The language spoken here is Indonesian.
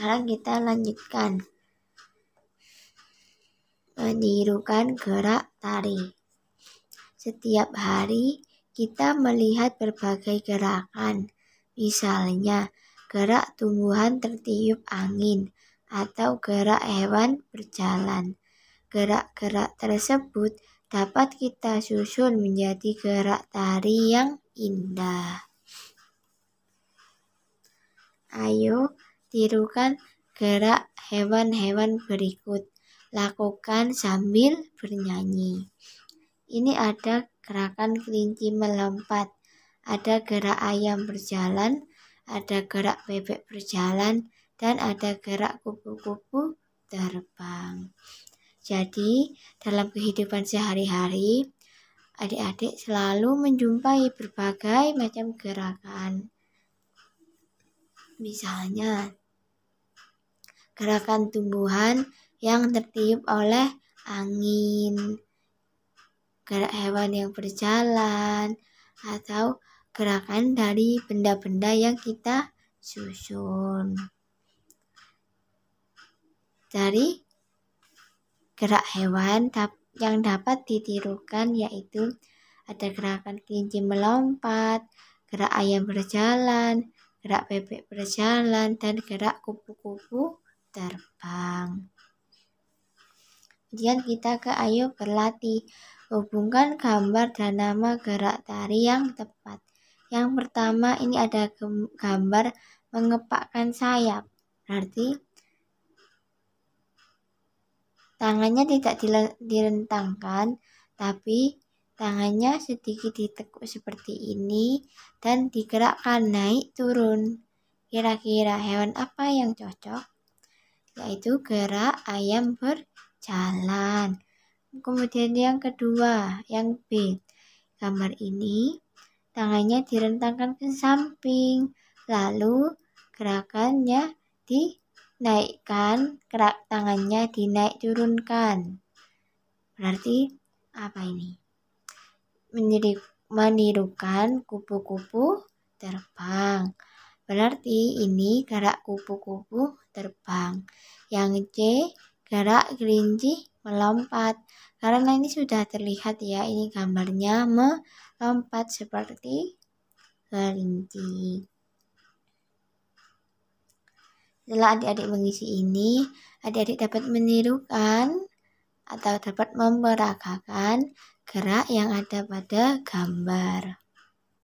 Sekarang kita lanjutkan menirukan gerak tari. Setiap hari kita melihat berbagai gerakan, misalnya gerak tumbuhan tertiup angin atau gerak hewan berjalan. Gerak-gerak tersebut dapat kita susun menjadi gerak tari yang indah. Ayo, tirukan gerak hewan-hewan berikut. Lakukan sambil bernyanyi. Ini ada gerakan kelinci melompat, ada gerak ayam berjalan, ada gerak bebek berjalan, dan ada gerak kupu-kupu terbang. Jadi, dalam kehidupan sehari-hari, adik-adik selalu menjumpai berbagai macam gerakan. Misalnya, gerakan tumbuhan yang tertiup oleh angin, gerak hewan yang berjalan, atau gerakan dari benda-benda yang kita susun. Dari gerak hewan yang dapat ditirukan yaitu ada gerakan kelinci melompat, gerak ayam berjalan, gerak bebek berjalan, dan gerak kupu-kupu terbang. Kemudian kita ke ayo berlatih. Hubungkan gambar dan nama gerak tari yang tepat. Yang pertama ini ada gambar mengepakkan sayap. Berarti tangannya tidak direntangkan, tapi tangannya sedikit ditekuk seperti ini dan digerakkan naik turun. Kira-kira hewan apa yang cocok? Yaitu gerak ayam berjalan. Kemudian yang kedua, yang B. Gambar ini tangannya direntangkan ke samping, lalu gerakannya dinaikkan, gerak tangannya dinaik turunkan. Berarti apa ini? Menirukan kupu-kupu terbang. Berarti ini gerak kupu-kupu terbang. Yang C, gerak kelinci melompat. Karena ini sudah terlihat ya, ini gambarnya melompat seperti kelinci. Setelah adik-adik mengisi ini, adik-adik dapat menirukan atau dapat memperagakan gerak yang ada pada gambar.